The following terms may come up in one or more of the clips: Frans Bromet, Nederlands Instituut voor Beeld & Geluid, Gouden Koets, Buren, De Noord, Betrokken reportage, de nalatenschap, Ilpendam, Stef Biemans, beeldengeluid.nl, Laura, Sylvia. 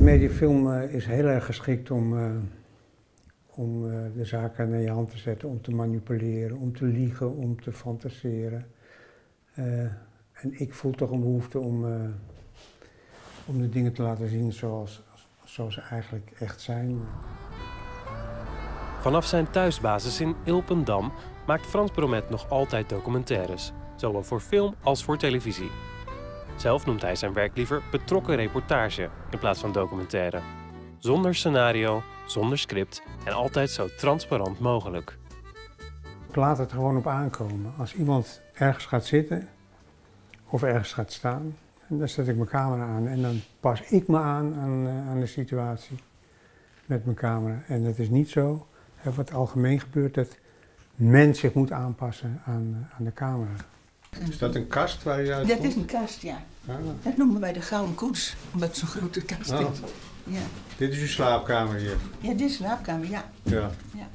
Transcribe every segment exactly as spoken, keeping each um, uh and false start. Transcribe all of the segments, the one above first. Mediafilm uh, is heel erg geschikt om, uh, om uh, de zaken naar je hand te zetten, om te manipuleren, om te liegen, om te fantaseren. Uh, en ik voel toch een behoefte om, uh, om de dingen te laten zien zoals, zoals ze eigenlijk echt zijn. Vanaf zijn thuisbasis in Ilpendam maakt Frans Bromet nog altijd documentaires, zowel voor film als voor televisie. Zelf noemt hij zijn werk liever betrokken reportage in plaats van documentaire. Zonder scenario, zonder script en altijd zo transparant mogelijk. Ik laat het gewoon op aankomen. Als iemand ergens gaat zitten of ergens gaat staan, dan zet ik mijn camera aan en dan pas ik me aan aan, aan de situatie met mijn camera. En dat is niet zo, wat algemeen gebeurt, dat men zich moet aanpassen aan, aan de camera. Is dat een kast waar je uit komt? Dat is een kast, ja. Ah. Dat noemen wij de Gouden Koets, omdat het zo'n grote kast oh. is. Ja. Dit is uw slaapkamer hier? Ja, dit is de slaapkamer, ja. ja. ja.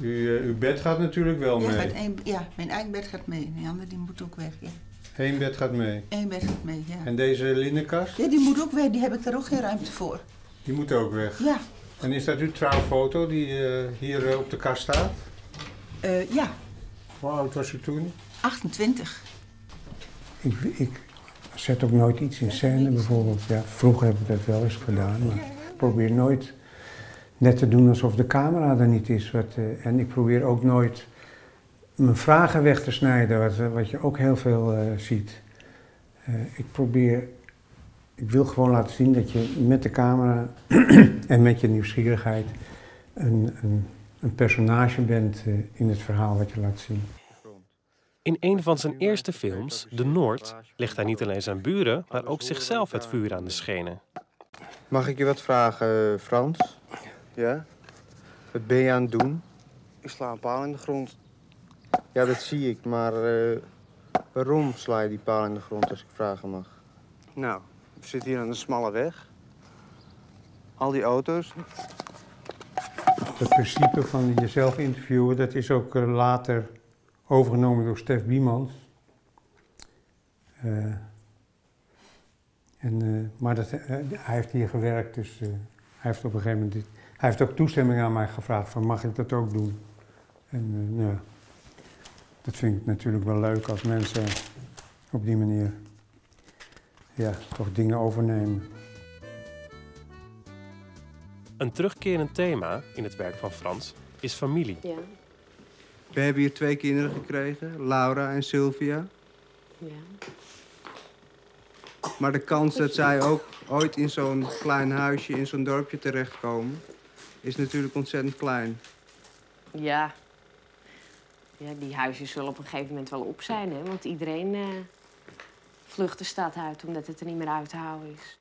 U, uh, uw bed gaat natuurlijk wel ja, mee? Gaat een, ja, mijn eigen bed gaat mee. Die andere die moet ook weg, ja. Eén bed gaat mee? Eén bed gaat mee, ja. En deze linnenkast? Ja, die moet ook weg. Die heb ik daar ook geen ruimte voor. Die moet ook weg? Ja. En is dat uw trouwfoto die uh, hier uh, op de kast staat? Uh, ja. Hoe oud was u toen? achtentwintig. Ik, ik zet ook nooit iets in scène bijvoorbeeld. Ja, vroeger heb ik dat wel eens gedaan, maar ik probeer nooit net te doen alsof de camera er niet is. Wat, uh, en ik probeer ook nooit mijn vragen weg te snijden, wat, wat je ook heel veel uh, ziet. Uh, ik probeer, ik wil gewoon laten zien dat je met de camera en met je nieuwsgierigheid een, een, een personage bent uh, in het verhaal wat je laat zien. In een van zijn eerste films, De Noord, legt hij niet alleen zijn buren, maar ook zichzelf het vuur aan de schenen. Mag ik je wat vragen, Frans? Ja? Wat ben je aan het doen? Ik sla een paal in de grond. Ja, dat zie ik, maar uh, waarom sla je die paal in de grond als ik vragen mag? Nou, we zitten hier aan een smalle weg. Al die auto's. Het principe van jezelf interviewen, dat is ook later overgenomen door Stef Biemans. Uh, en, uh, maar dat, uh, hij heeft hier gewerkt, dus uh, hij heeft op een gegeven moment... Dit, hij heeft ook toestemming aan mij gevraagd van mag ik dat ook doen? En uh, nou, dat vind ik natuurlijk wel leuk als mensen op die manier ja, toch dingen overnemen. Een terugkerend thema in het werk van Frans is familie. Ja. We hebben hier twee kinderen gekregen, Laura en Sylvia. Ja. Maar de kans dat zij ook ooit in zo'n klein huisje, in zo'n dorpje terechtkomen, is natuurlijk ontzettend klein. Ja. Ja, die huisjes zullen op een gegeven moment wel op zijn, hè? Want iedereen eh, vlucht de stad uit omdat het er niet meer uit te houden is.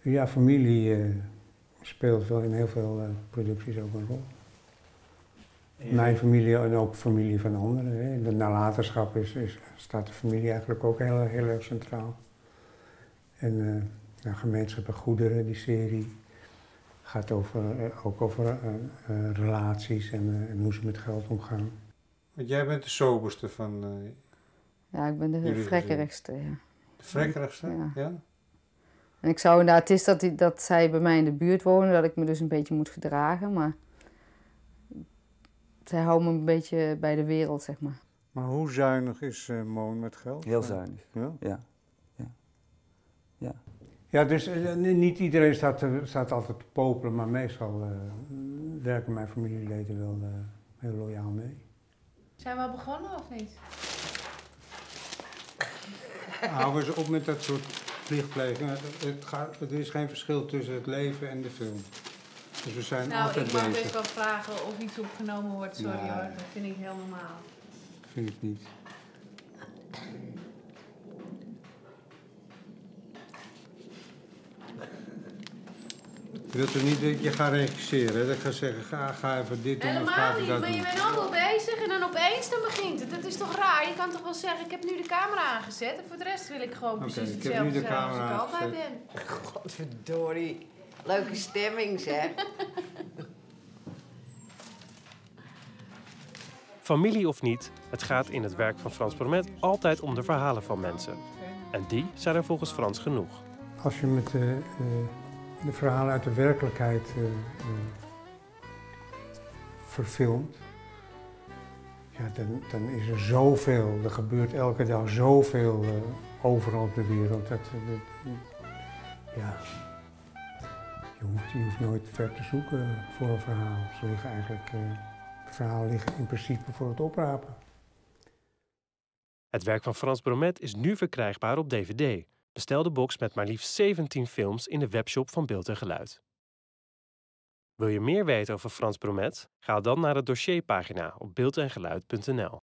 Ja, familie eh, speelt wel in heel veel eh, producties ook een rol. Ja. Mijn familie en ook familie van anderen. Hè. De nalatenschap is, is, staat de familie eigenlijk ook heel, heel erg centraal. En uh, nou, Gemeenschap en Goederen, die serie, gaat over, uh, ook over uh, uh, relaties en, uh, en hoe ze met geld omgaan. Want jij bent de soberste van uh, ja, ik ben de vrekkerigste, ja. De vrekkerigste, ja. ja? En ik zou inderdaad, het is dat, die, dat zij bij mij in de buurt wonen, dat ik me dus een beetje moet gedragen, maar... Zij houdt me een beetje bij de wereld, zeg maar. Maar hoe zuinig is uh, Moon met geld? Heel zuinig, ja. Ja, ja. ja. ja dus uh, niet iedereen staat, te, staat altijd te popelen, maar meestal uh, werken mijn familieleden wel uh, heel loyaal mee. Zijn we al begonnen of niet? Houden ze op met dat soort plichtplegingen. Het gaat, er is geen verschil tussen het leven en de film. Dus we zijn nou, altijd ik mag bezig. Best wel vragen of iets opgenomen wordt, sorry nee. hoor, dat vind ik heel normaal. Dat vind ik niet. Ik wil toch niet dat je gaat regisseren, hè? Dat ik ga zeggen, ga, ga even dit doen helemaal of ga even niet, dat maar doen. Je bent allemaal bezig en dan opeens dan begint het. Dat is toch raar? Je kan toch wel zeggen, ik heb nu de camera aangezet en voor de rest wil ik gewoon okay, precies ik hetzelfde zijn als ik aangezet. altijd ben. Godverdorie. Leuke stemming, zeg. Familie of niet, het gaat in het werk van Frans Bromet altijd om de verhalen van mensen. En die zijn er volgens Frans genoeg. Als je met uh, uh, de verhalen uit de werkelijkheid uh, uh, verfilmt, ja, dan, dan is er zoveel, er gebeurt elke dag zoveel uh, overal op de wereld. Dat, dat, ja, je, hoeft, je hoeft nooit ver te zoeken voor een verhaal. Ze liggen eigenlijk, uh, het verhaal ligt in principe voor het oprapen. Het werk van Frans Bromet is nu verkrijgbaar op D V D. Bestel de box met maar liefst zeventien films in de webshop van Beeld en Geluid. Wil je meer weten over Frans Bromet? Ga dan naar de dossierpagina op beeld en geluid punt n l.